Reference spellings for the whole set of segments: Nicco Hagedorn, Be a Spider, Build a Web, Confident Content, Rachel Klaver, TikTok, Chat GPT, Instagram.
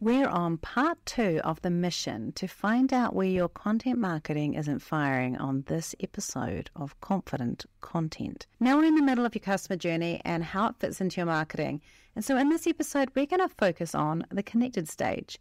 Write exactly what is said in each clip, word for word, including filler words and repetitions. We're on part two of the mission to find out where your content marketing isn't firing on this episode of Confident Content. Now we're in the middle of your customer journey and how it fits into your marketing. And so in this episode, we're going to focus on the connected stage.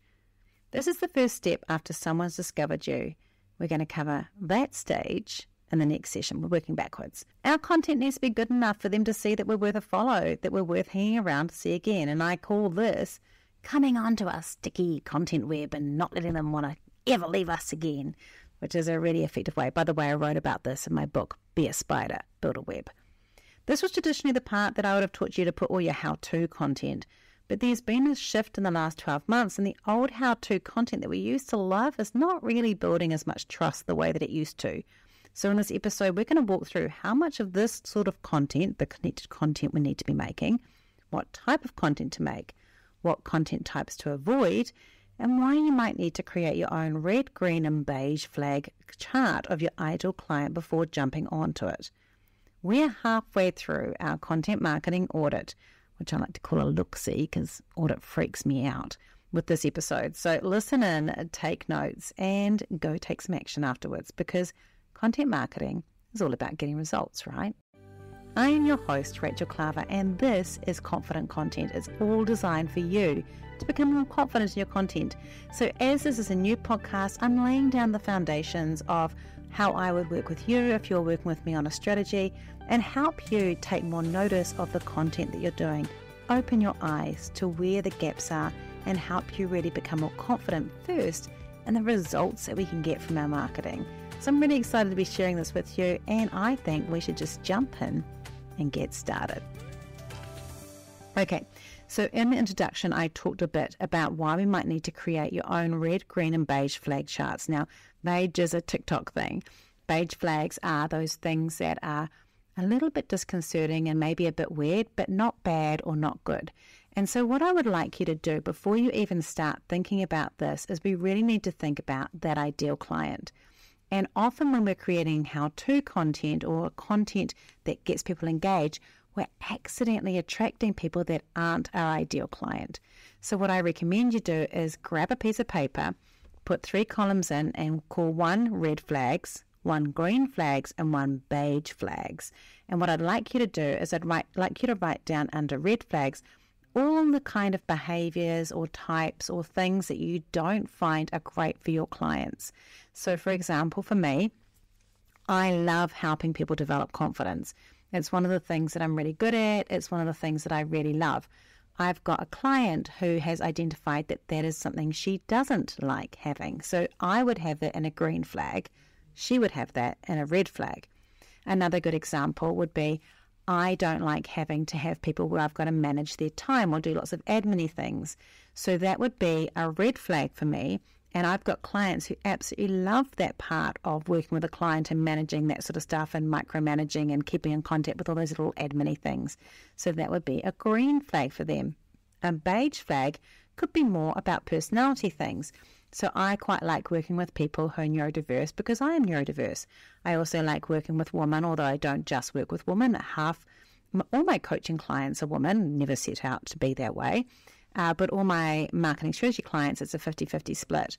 This is the first step after someone's discovered you. We're going to cover that stage in the next session. We're working backwards. Our content needs to be good enough for them to see that we're worth a follow, that we're worth hanging around to see again. And I call this coming onto our sticky content web and not letting them want to ever leave us again, which is a really effective way. By the way, I wrote about this in my book, Be a Spider, Build a Web. This was traditionally the part that I would have taught you to put all your how-to content, but there's been a shift in the last twelve months, and the old how-to content that we used to love is not really building as much trust the way that it used to. So in this episode, we're going to walk through how much of this sort of content, the connected content we need to be making, what type of content to make, what content types to avoid, and why you might need to create your own red, green, and beige flag chart of your ideal client before jumping onto it. We're halfway through our content marketing audit, which I like to call a look-see because audit freaks me out with this episode. So listen in, take notes, and go take some action afterwards, because content marketing is all about getting results, right? I am your host, Rachel Klaver, and this is Confident Content. It's all designed for you to become more confident in your content. So as this is a new podcast, I'm laying down the foundations of how I would work with you if you're working with me on a strategy, and help you take more notice of the content that you're doing. Open your eyes to where the gaps are and help you really become more confident first in the results that we can get from our marketing. So I'm really excited to be sharing this with you, and I think we should just jump in and get started. Okay, so in the introduction, I talked a bit about why we might need to create your own red, green, and beige flag charts. Now, beige is a TikTok thing. Beige flags are those things that are a little bit disconcerting and maybe a bit weird, but not bad or not good. And so what I would like you to do before you even start thinking about this is we really need to think about that ideal client. And often when we're creating how-to content or content that gets people engaged, we're accidentally attracting people that aren't our ideal client. So what I recommend you do is grab a piece of paper, put three columns in, and call one red flags, one green flags, and one beige flags. And what I'd like you to do is I'd write, like you to write down under red flags all the kind of behaviors or types or things that you don't find are great for your clients. So for example, for me, I love helping people develop confidence. It's one of the things that I'm really good at. It's one of the things that I really love. I've got a client who has identified that that is something she doesn't like having. So I would have that in a green flag. She would have that in a red flag. Another good example would be, I don't like having to have people where I've got to manage their time or do lots of admin things. So that would be a red flag for me. And I've got clients who absolutely love that part of working with a client and managing that sort of stuff and micromanaging and keeping in contact with all those little admin things. So that would be a green flag for them. A beige flag could be more about personality things. So I quite like working with people who are neurodiverse because I am neurodiverse. I also like working with women, although I don't just work with women. Half, all my coaching clients are women, never set out to be that way. Uh, but all my marketing strategy clients, it's a fifty-fifty split.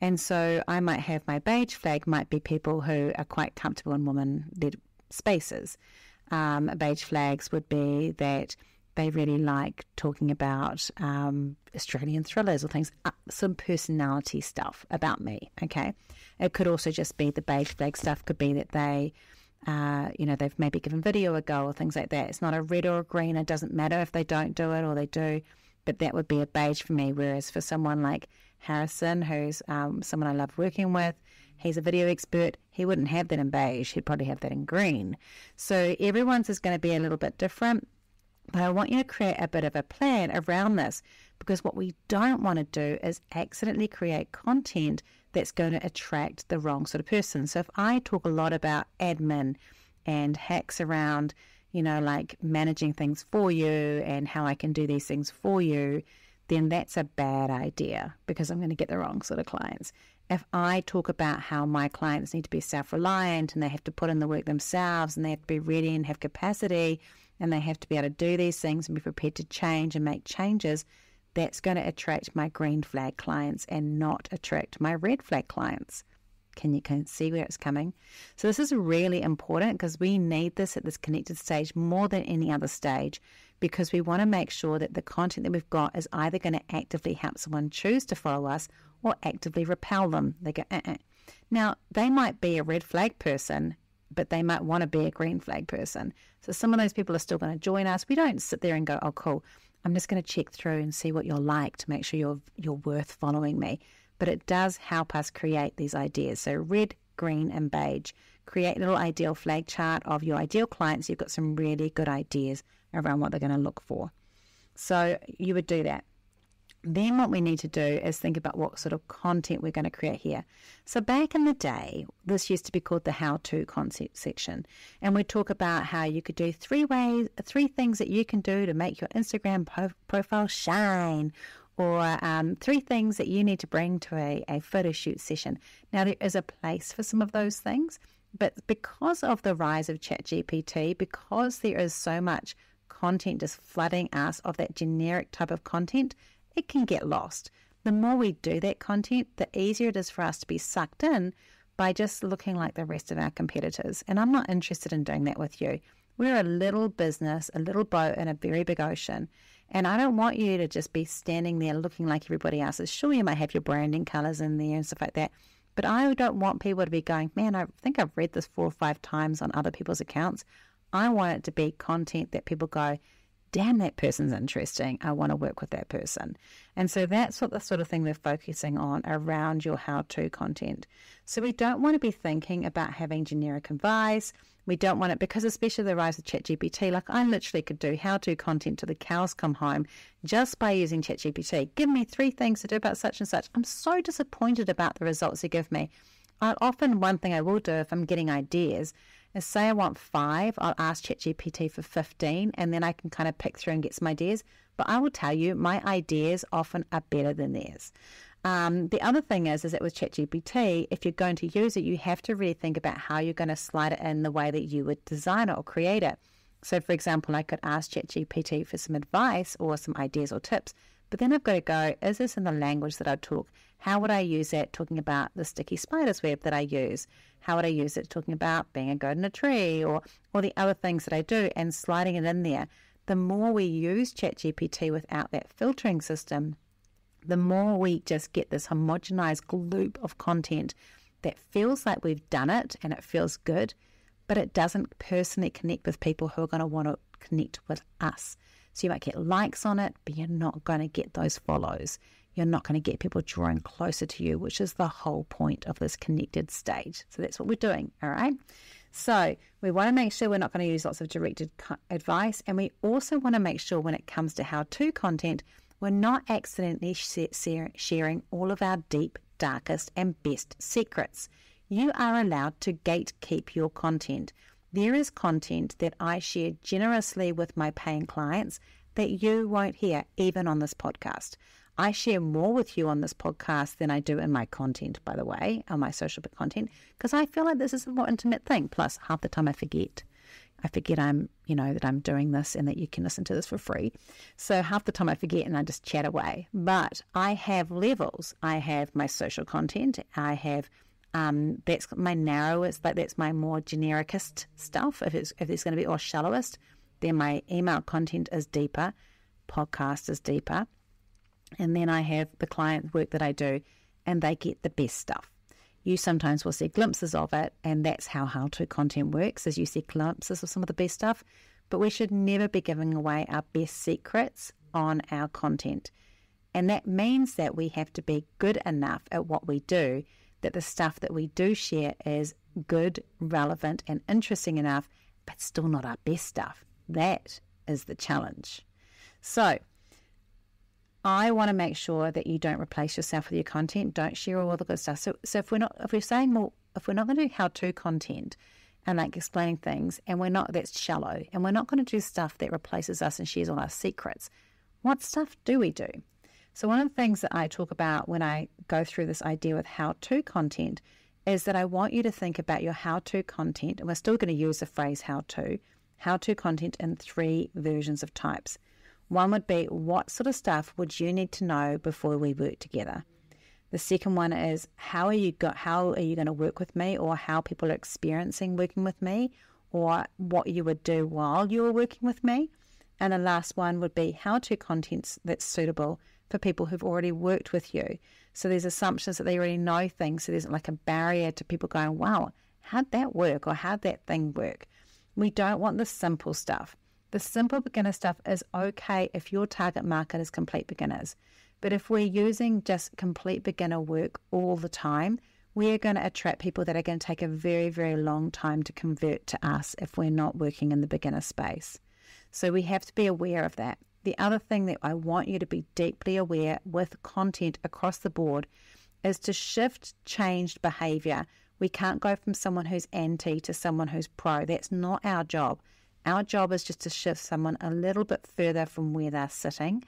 And so I might have my beige flag might be people who are quite comfortable in women-led spaces. Um, beige flags would be that they really like talking about um, Australian thrillers or things, uh, some personality stuff about me, okay? It could also just be the beige flag stuff, could be that they, uh, you know, they've maybe given video a go or things like that. It's not a red or a green. It doesn't matter if they don't do it or they do, but that would be a beige for me. Whereas for someone like Harrison, who's um, someone I love working with, he's a video expert. He wouldn't have that in beige. He'd probably have that in green. So everyone's is going to be a little bit different. But I want you to create a bit of a plan around this, because what we don't want to do is accidentally create content that's going to attract the wrong sort of person. So if I talk a lot about admin and hacks around, you know, like managing things for you and how I can do these things for you, then that's a bad idea because I'm going to get the wrong sort of clients. If I talk about how my clients need to be self-reliant and they have to put in the work themselves and they have to be ready and have capacity and they have to be able to do these things and be prepared to change and make changes, that's going to attract my green flag clients and not attract my red flag clients. Can you can see where it's coming? So this is really important because we need this at this connected stage more than any other stage, because we want to make sure that the content that we've got is either going to actively help someone choose to follow us or actively repel them. They go, uh-uh. Now, they might be a red flag person, but they might want to be a green flag person. So some of those people are still going to join us. We don't sit there and go, oh, cool, I'm just going to check through and see what you're like to make sure you're you're worth following me. But it does help us create these ideas. So red, green, and beige. Create a little ideal flag chart of your ideal clients. You've got some really good ideas around what they're going to look for. So you would do that. Then what we need to do is think about what sort of content we're going to create here. So back in the day, this used to be called the how-to concept section. And we talk about how you could do three ways, three things that you can do to make your Instagram po- profile shine, or um, three things that you need to bring to a, a photo shoot session. Now, there is a place for some of those things, but because of the rise of Chat G P T, because there is so much content just flooding us of that generic type of content, it can get lost. The more we do that content, the easier it is for us to be sucked in by just looking like the rest of our competitors. And I'm not interested in doing that with you. We're a little business, a little boat in a very big ocean. And I don't want you to just be standing there looking like everybody else. Sure, you might have your branding colors in there and stuff like that, but I don't want people to be going, man, I think I've read this four or five times on other people's accounts. I want it to be content that people go, damn, that person's interesting. I want to work with that person. And so that's what the sort of thing we're focusing on around your how-to content. So we don't want to be thinking about having generic advice. We don't want it, because especially the rise of Chat G P T, like I literally could do how-to content till the cows come home just by using Chat G P T. Give me three things to do about such and such. I'm so disappointed about the results you give me. I'll often, one thing I will do if I'm getting ideas is say I want five, I'll ask Chat G P T for fifteen, and then I can kind of pick through and get some ideas. But I will tell you, my ideas often are better than theirs. Um, the other thing is, is that with Chat G P T, if you're going to use it, you have to really think about how you're going to slide it in the way that you would design it or create it. So, for example, I could ask Chat G P T for some advice or some ideas or tips, but then I've got to go, is this in the language that I talk? How would I use that talking about the sticky spider's web that I use? How would I use it talking about being a goat in a tree, or all the other things that I do, and sliding it in there? The more we use Chat G P T without that filtering system, the more we just get this homogenized gloop of content that feels like we've done it and it feels good, but it doesn't personally connect with people who are going to want to connect with us. So you might get likes on it, but you're not going to get those follows. You're not going to get people drawing closer to you, which is the whole point of this connected stage. So that's what we're doing, all right? So we want to make sure we're not going to use lots of directed advice, and we also want to make sure when it comes to how-to content, we're not accidentally sharing all of our deep, darkest, and best secrets. You are allowed to gatekeep your content. There is content that I share generously with my paying clients that you won't hear even on this podcast. I share more with you on this podcast than I do in my content, by the way, on my social content, because I feel like this is a more intimate thing. Plus, half the time I forget. I forget I'm, you know, that I'm doing this and that you can listen to this for free. So half the time I forget and I just chat away. But I have levels. I have my social content. I have, um, that's my narrowest, like that's my more genericist stuff. If it's, if it's going to be, or shallowest, then my email content is deeper. Podcast is deeper. And then I have the client work that I do, and they get the best stuff. You sometimes will see glimpses of it, and that's how how-to content works, is you see glimpses of some of the best stuff, but we should never be giving away our best secrets on our content. And that means that we have to be good enough at what we do, that the stuff that we do share is good, relevant, and interesting enough, but still not our best stuff. That is the challenge. So I want to make sure that you don't replace yourself with your content. Don't share all the good stuff. So, so if we're not, if we're saying, well, if we're not going to do how-to content and like explaining things, and we're not, that's shallow, and we're not going to do stuff that replaces us and shares all our secrets. What stuff do we do? So one of the things that I talk about when I go through this idea with how-to content is that I want you to think about your how-to content, and we're still going to use the phrase how-to, how-to content in three versions of types. One would be, what sort of stuff would you need to know before we work together? The second one is, how are you go- how are you going to work with me, or how people are experiencing working with me, or what you would do while you were working with me? And the last one would be how-to contents that's suitable for people who've already worked with you. So there's assumptions that they already know things, so there's like a barrier to people going, wow, how'd that work, or how'd that thing work? We don't want the simple stuff. The simple beginner stuff is okay if your target market is complete beginners. But if we're using just complete beginner work all the time, we're going to attract people that are going to take a very, very long time to convert to us if we're not working in the beginner space. So we have to be aware of that. The other thing that I want you to be deeply aware with content across the board is to shift changed behavior. We can't go from someone who's anti to someone who's pro. That's not our job. Our job is just to shift someone a little bit further from where they're sitting.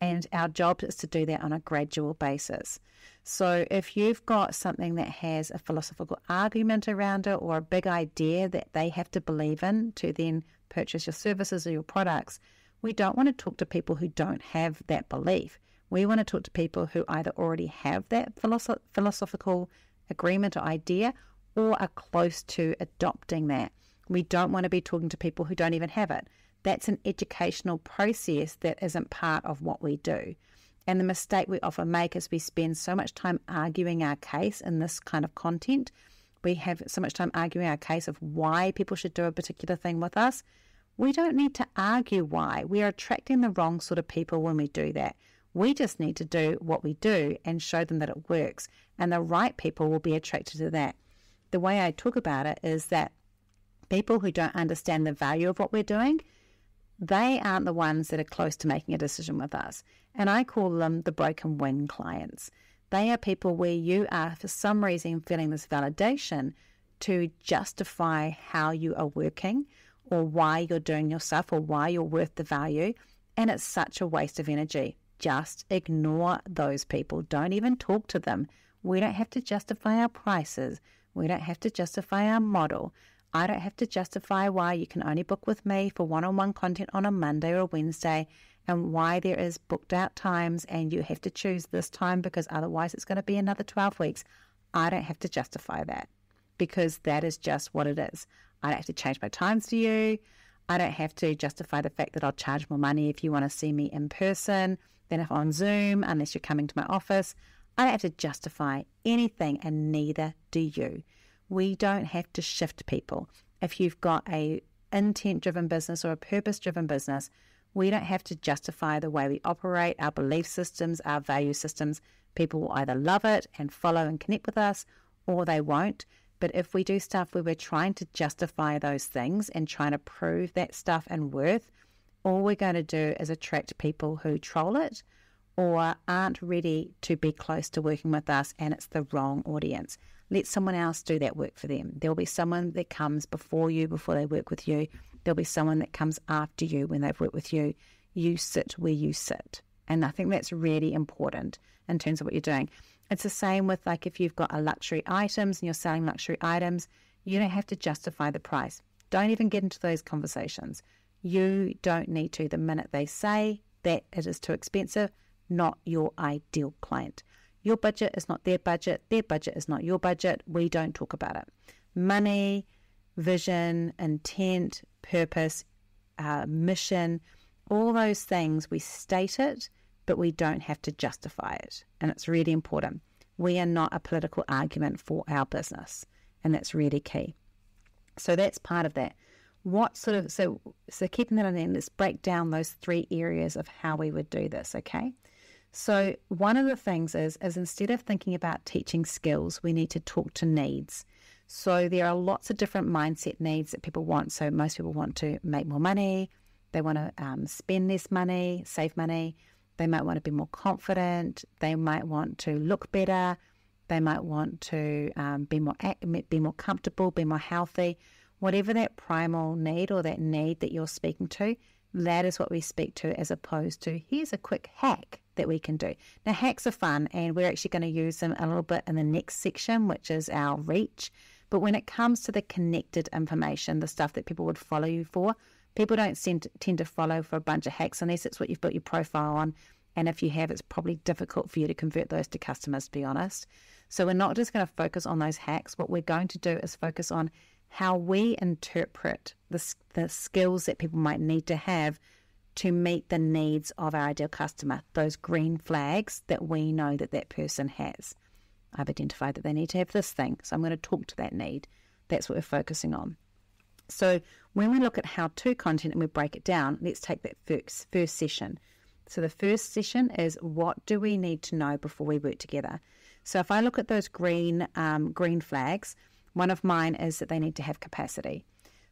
And our job is to do that on a gradual basis. So if you've got something that has a philosophical argument around it, or a big idea that they have to believe in to then purchase your services or your products, we don't want to talk to people who don't have that belief. We want to talk to people who either already have that philosoph- philosophical agreement or idea, or are close to adopting that. We don't want to be talking to people who don't even have it. That's an educational process that isn't part of what we do. And the mistake we often make is we spend so much time arguing our case in this kind of content. We have so much time arguing our case of why people should do a particular thing with us. We don't need to argue why. We are attracting the wrong sort of people when we do that. We just need to do what we do and show them that it works. And the right people will be attracted to that. The way I talk about it is that people who don't understand the value of what we're doing, they aren't the ones that are close to making a decision with us. And I call them the broken wing clients. They are people where you are, for some reason, feeling this validation to justify how you are working, or why you're doing your stuff, or why you're worth the value. And it's such a waste of energy. Just ignore those people. Don't even talk to them. We don't have to justify our prices. We don't have to justify our model. I don't have to justify why you can only book with me for one-on-one content on a Monday or a Wednesday, and why there is booked out times and you have to choose this time because otherwise it's going to be another twelve weeks. I don't have to justify that, because that is just what it is. I don't have to change my times for you. I don't have to justify the fact that I'll charge more money if you want to see me in person than if on Zoom, unless you're coming to my office. I don't have to justify anything, and neither do you. We don't have to shift people. If you've got a intent-driven business or a purpose-driven business, we don't have to justify the way we operate, our belief systems, our value systems. People will either love it and follow and connect with us, or they won't. But if we do stuff where we're trying to justify those things and trying to prove that stuff and worth, all we're going to do is attract people who troll it or aren't ready to be close to working with us, and it's the wrong audience. Let someone else do that work for them. There'll be someone that comes before you, before they work with you. There'll be someone that comes after you when they've worked with you. You sit where you sit. And I think that's really important in terms of what you're doing. It's the same with, like, if you've got a luxury items and you're selling luxury items, you don't have to justify the price. Don't even get into those conversations. You don't need to. The minute they say that it is too expensive, not your ideal client. Your budget is not their budget. Their budget is not your budget. We don't talk about it. Money, vision, intent, purpose, uh, mission, all those things, we state it, but we don't have to justify it. And it's really important. We are not a political argument for our business. And that's really key. So that's part of that. What sort of, so, so keeping that in mind, let's break down those three areas of how we would do this, okay? So one of the things is, is instead of thinking about teaching skills, we need to talk to needs. So there are lots of different mindset needs that people want. So most people want to make more money. They want to um, spend less money, save money. They might want to be more confident. They might want to look better. They might want to um, be more be more comfortable, be more healthy. Whatever that primal need or that need that you're speaking to, that is what we speak to, as opposed to, here's a quick hack that we can do. Now, hacks are fun, and we're actually going to use them a little bit in the next section, which is our reach. But when it comes to the connected information, the stuff that people would follow you for, People don't tend to, tend to follow for a bunch of hacks unless it's what you've built your profile on. And if you have, it's probably difficult for you to convert those to customers, to be honest. So we're not just going to focus on those hacks. What we're going to do is focus on how we interpret the, the skills that people might need to have to meet the needs of our ideal customer, those green flags that we know that that person has. I've identified that they need to have this thing, so I'm going to talk to that need. That's what we're focusing on. So when we look at how-to content and we break it down, let's take that first, first session. So the first session is, what do we need to know before we work together? So if I look at those green um, green flags, one of mine is that they need to have capacity.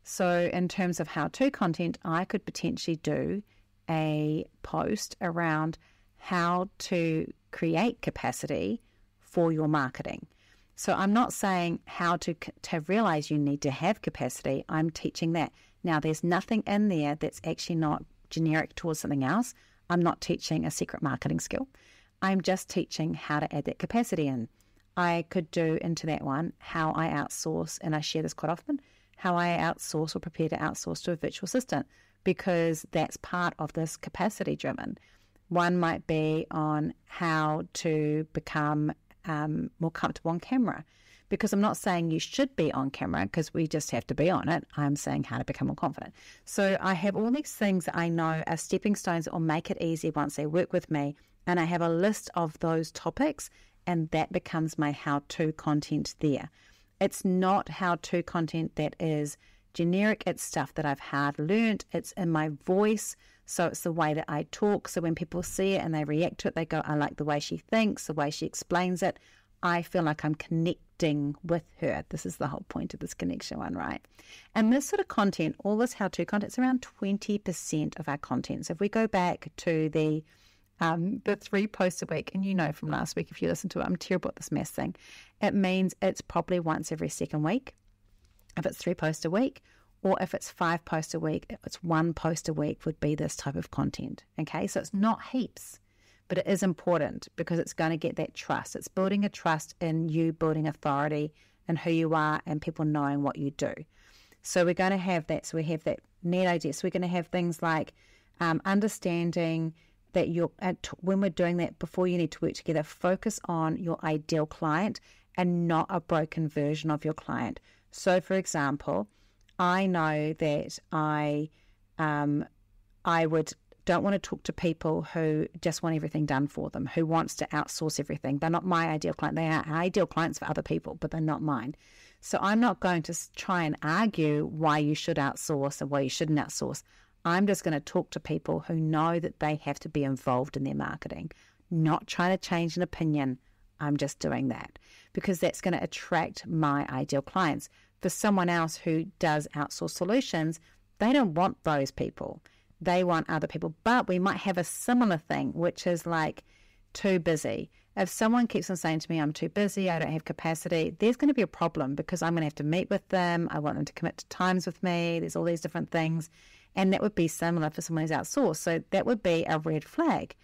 So in terms of how-to content, I could potentially do a post around how to create capacity for your marketing. So I'm not saying how to, to realize you need to have capacity. I'm teaching that. Now, there's nothing in there that's actually not generic towards something else. I'm not teaching a secret marketing skill. I'm just teaching how to add that capacity in. I could do into that one how I outsource, and I share this quite often, how I outsource or prepare to outsource to a virtual assistant, because that's part of this capacity driven. One might be on how to become um, more comfortable on camera, because I'm not saying you should be on camera, because we just have to be on it. I'm saying how to become more confident. So I have all these things that I know are stepping stones that will make it easy once they work with me. And I have a list of those topics, and that becomes my how-to content there. It's not how-to content that is generic. It's stuff that I've hard learned. It's in my voice. So it's the way that I talk. So when people see it and they react to it, they go, I like the way she thinks, the way she explains it. I feel like I'm connecting with her. This is the whole point of this connection one, right? And this sort of content, all this how-to content, it's around twenty percent of our content. So if we go back to the Um, the three posts a week, and you know from last week, if you listen to it, I'm terrible at this mass thing. It means it's probably once every second week, if it's three posts a week, or if it's five posts a week, if it's one post a week would be this type of content. Okay, so it's not heaps, but it is important because it's going to get that trust. It's building a trust in you, building authority and who you are, and people knowing what you do. So we're going to have that. So we have that net idea. So we're going to have things like um, understanding that you're at, when we're doing that, before you need to work together, focus on your ideal client and not a broken version of your client. So, for example, I know that I um, I would don't want to talk to people who just want everything done for them, who wants to outsource everything. They're not my ideal client. They are ideal clients for other people, but they're not mine. So I'm not going to try and argue why you should outsource or why you shouldn't outsource. I'm just going to talk to people who know that they have to be involved in their marketing, not trying to change an opinion. I'm just doing that because that's going to attract my ideal clients. For someone else who does outsource solutions, they don't want those people. They want other people. But we might have a similar thing, which is like too busy. If someone keeps on saying to me, I'm too busy, I don't have capacity, there's going to be a problem because I'm going to have to meet with them. I want them to commit to times with me. There's all these different things. And that would be similar for someone who's outsourced. So that would be a red flag.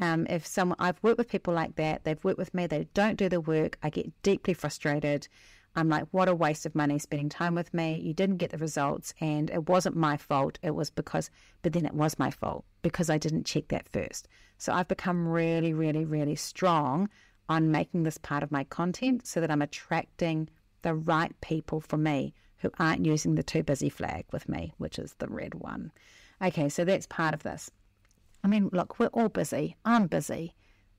Um, if someone, I've worked with people like that, they've worked with me, they don't do the work, I get deeply frustrated. I'm like, what a waste of money spending time with me. You didn't get the results and it wasn't my fault. It was because, but then it was my fault because I didn't check that first. So I've become really, really, really strong on making this part of my content so that I'm attracting the right people for me, who aren't using the too busy flag with me, which is the red one. Okay, so that's part of this. I mean, look, we're all busy. I'm busy.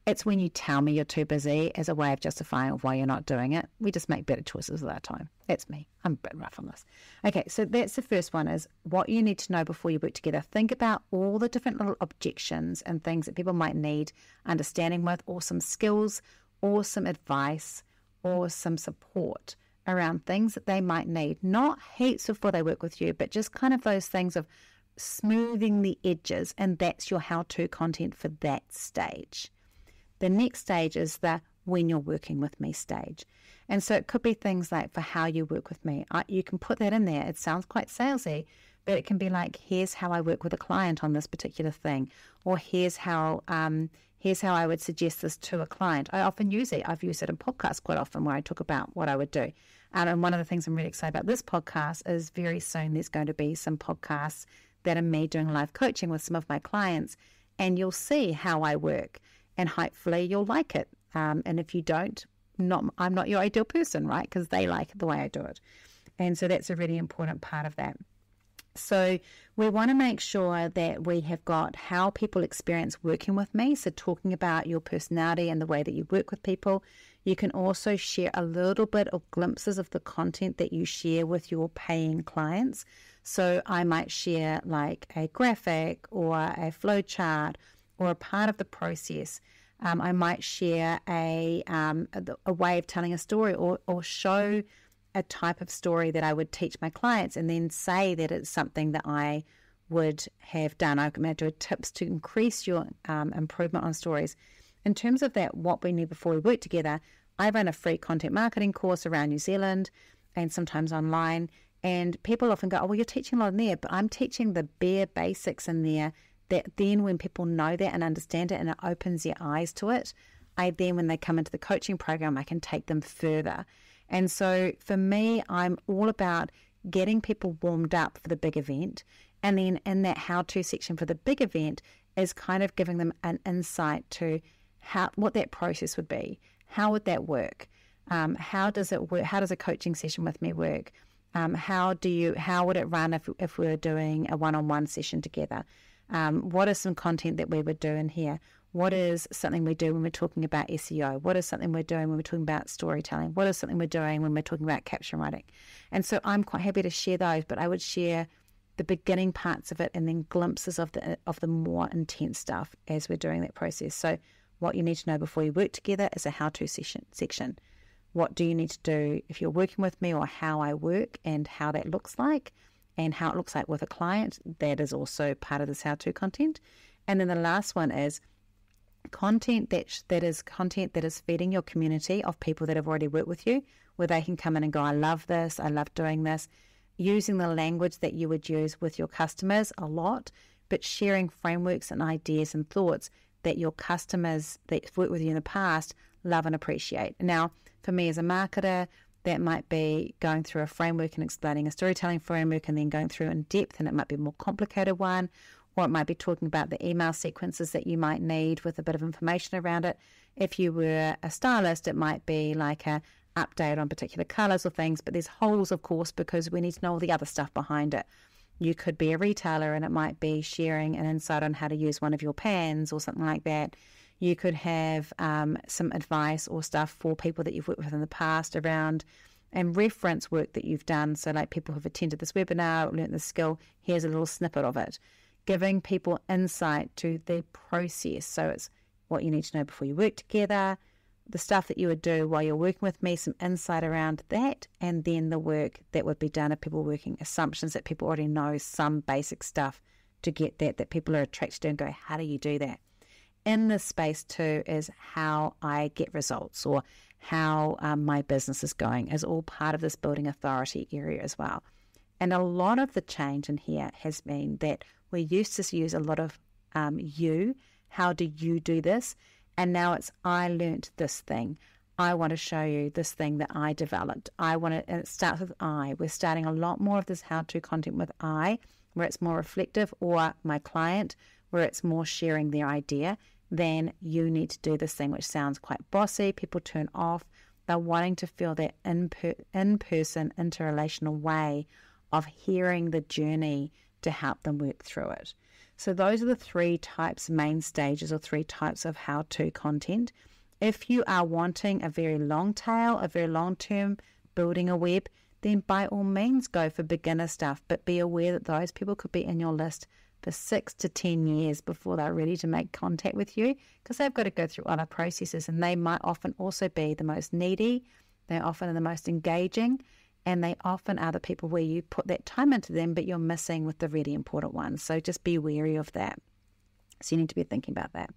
It's when you tell me you're too busy as a way of justifying why you're not doing it. We just make better choices with our time. That's me. I'm a bit rough on this. Okay, so that's the first one, is what you need to know before you work together. Think about all the different little objections and things that people might need understanding with, or some skills, or some advice, or some support around things that they might need. Not heaps before they work with you, but just kind of those things of smoothing the edges, and that's your how-to content for that stage. The next stage is the when you're working with me stage. And so it could be things like for how you work with me. I, you can put that in there. It sounds quite salesy, but it can be like, here's how I work with a client on this particular thing, or here's how um, here's how I would suggest this to a client. I often use it. I've used it in podcasts quite often where I talk about what I would do. Um, and one of the things I'm really excited about this podcast is very soon there's going to be some podcasts that are made during live coaching with some of my clients, and you'll see how I work, and hopefully you'll like it. Um, and if you don't, not I'm not your ideal person, right? Because they like the way I do it. And so that's a really important part of that. So we want to make sure that we have got how people experience working with me. So talking about your personality and the way that you work with people. You can also share a little bit of glimpses of the content that you share with your paying clients. So I might share like a graphic or a flowchart or a part of the process. Um, I might share a, um, a, a way of telling a story, or, or show a type of story that I would teach my clients, and then say that it's something that I would have done. I'm going to do tips to increase your um, improvement on stories. In terms of that, what we knew before we worked together, I run a free content marketing course around New Zealand and sometimes online, and people often go, oh, well, you're teaching a lot in there, but I'm teaching the bare basics in there, that then when people know that and understand it and it opens their eyes to it, I then, when they come into the coaching program, I can take them further. And so for me, I'm all about getting people warmed up for the big event. And then in that how-to section for the big event is kind of giving them an insight to how what that process would be. How would that work? Um, how does it work? How does a coaching session with me work? Um, how do you? How would it run if, if we were doing a one-on-one session together? Um, what is some content that we would do in here? What is something we do when we're talking about S E O? What is something we're doing when we're talking about storytelling? What is something we're doing when we're talking about caption writing? And so I'm quite happy to share those, but I would share the beginning parts of it and then glimpses of the of the more intense stuff as we're doing that process. So what you need to know before you work together is a how-to session section. What do you need to do if you're working with me, or how I work and how that looks like, and how it looks like with a client? That is also part of this how-to content. And then the last one is content that that is content that is feeding your community of people that have already worked with you, where they can come in and go, I love this, I love doing this, using the language that you would use with your customers a lot, but sharing frameworks and ideas and thoughts that your customers that have worked with you in the past love and appreciate. Now, for me as a marketer, that might be going through a framework and explaining a storytelling framework and then going through in depth, and it might be a more complicated one. Or it might be talking about the email sequences that you might need with a bit of information around it. If you were a stylist, it might be like a update on particular colours or things, but there's holes, of course, because we need to know all the other stuff behind it. You could be a retailer, and it might be sharing an insight on how to use one of your pans or something like that. You could have um, some advice or stuff for people that you've worked with in the past around, and reference work that you've done. So like people who've attended this webinar, learnt this skill, here's a little snippet of it. Giving people insight to the process. So it's what you need to know before you work together, the stuff that you would do while you're working with me, some insight around that, and then the work that would be done if people were working, assumptions that people already know, some basic stuff to get that, that people are attracted to and go, how do you do that? In this space too is how I get results, or how um, my business is going, is all part of this building authority area as well. And a lot of the change in here has been that we used to use a lot of um, you, how do you do this? And now it's, I learnt this thing. I want to show you this thing that I developed. I want to, and it starts with I. We're starting a lot more of this how-to content with I, where it's more reflective, or my client, where it's more sharing their idea than you need to do this thing, which sounds quite bossy. People turn off. They're wanting to feel that in per, in-person, interrelational way of hearing the journey to help them work through it. So those are the three types, main stages, or three types of how-to content. If you are wanting a very long tail, a very long-term building a web, then by all means go for beginner stuff, but be aware that those people could be in your list for six to ten years before they're ready to make contact with you, because they've got to go through other processes, and they might often also be the most needy, they often are the most engaging, and they often are the people where you put that time into them, but you're missing with the really important ones. So just be wary of that. So you need to be thinking about that.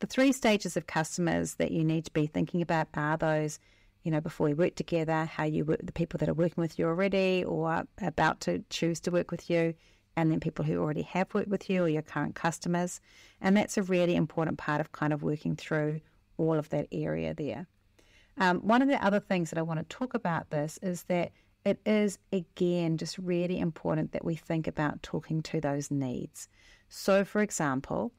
The three stages of customers that you need to be thinking about are those, you know, before we work together, how you work with the people that are working with you already or are about to choose to work with you, and then people who already have worked with you or your current customers. And that's a really important part of kind of working through all of that area there. Um, one of the other things that I want to talk about this is that it is, again, just really important that we think about talking to those needs. So, for example,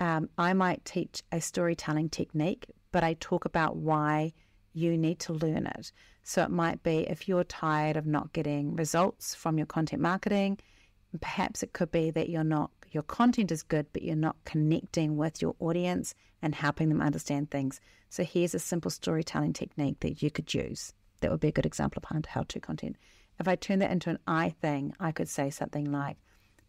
um, I might teach a storytelling technique, but I talk about why you need to learn it. So it might be if you're tired of not getting results from your content marketing, perhaps it could be that you're not, your content is good, but you're not connecting with your audience and helping them understand things. So here's a simple storytelling technique that you could use. That would be a good example of how-to content. If I turn that into an I thing, I could say something like,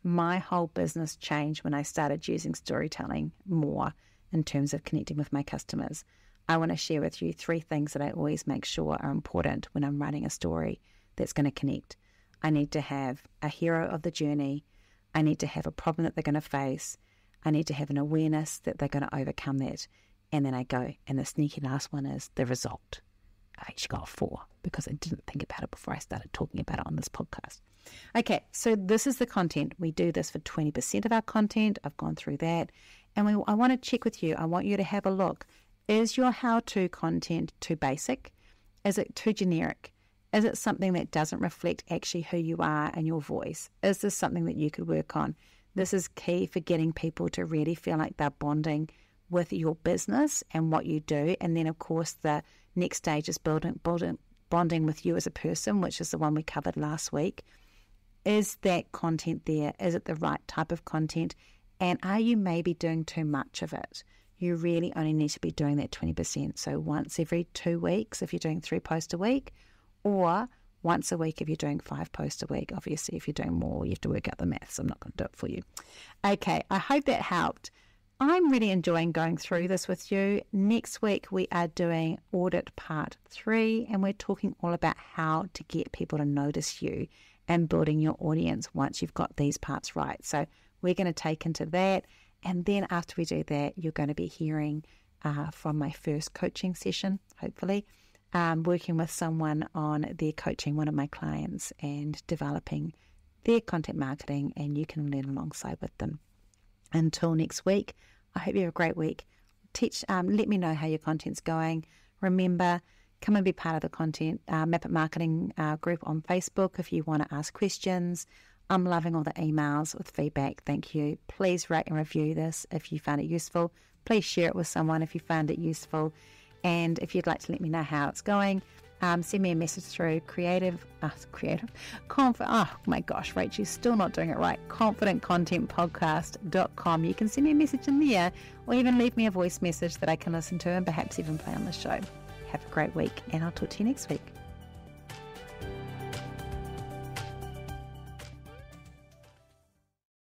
my whole business changed when I started using storytelling more in terms of connecting with my customers. I want to share with you three things that I always make sure are important when I'm writing a story that's going to connect. I need to have a hero of the journey. I need to have a problem that they're going to face. I need to have an awareness that they're going to overcome that. And then I go, and the sneaky last one is the result. I actually got a four because I didn't think about it before I started talking about it on this podcast. Okay, so this is the content. We do this for twenty percent of our content. I've gone through that. And we, I want to check with you. I want you to have a look. Is your how-to content too basic? Is it too generic? Is it something that doesn't reflect actually who you are and your voice? Is this something that you could work on? This is key for getting people to really feel like they're bonding with your business and what you do. And then, of course, the next stage is building, building, bonding with you as a person, which is the one we covered last week. Is that content there? Is it the right type of content? And are you maybe doing too much of it? You really only need to be doing that twenty percent. So once every two weeks if you're doing three posts a week, or once a week if you're doing five posts a week. Obviously, if you're doing more, you have to work out the maths. I'm not going to do it for you. Okay, I hope that helped. I'm really enjoying going through this with you. Next week, we are doing audit part three, and we're talking all about how to get people to notice you and building your audience once you've got these parts right. So we're going to take into that. And then after we do that, you're going to be hearing uh, from my first coaching session, hopefully, um, working with someone on their coaching, one of my clients, and developing their content marketing, and you can learn alongside with them. Until next week, I hope you have a great week. Teach, um, let me know how your content's going. Remember, come and be part of the content uh, Map It Marketing uh, group on Facebook if you want to ask questions. I'm loving all the emails with feedback. Thank you. Please rate and review this if you found it useful. Please share it with someone if you found it useful. And if you'd like to let me know how it's going, um, send me a message through creative, uh, creative, conf- oh my gosh, Rach, you're still not doing it right. confident content podcast dot com. You can send me a message in there, or even leave me a voice message that I can listen to and perhaps even play on the show. Have a great week, and I'll talk to you next week.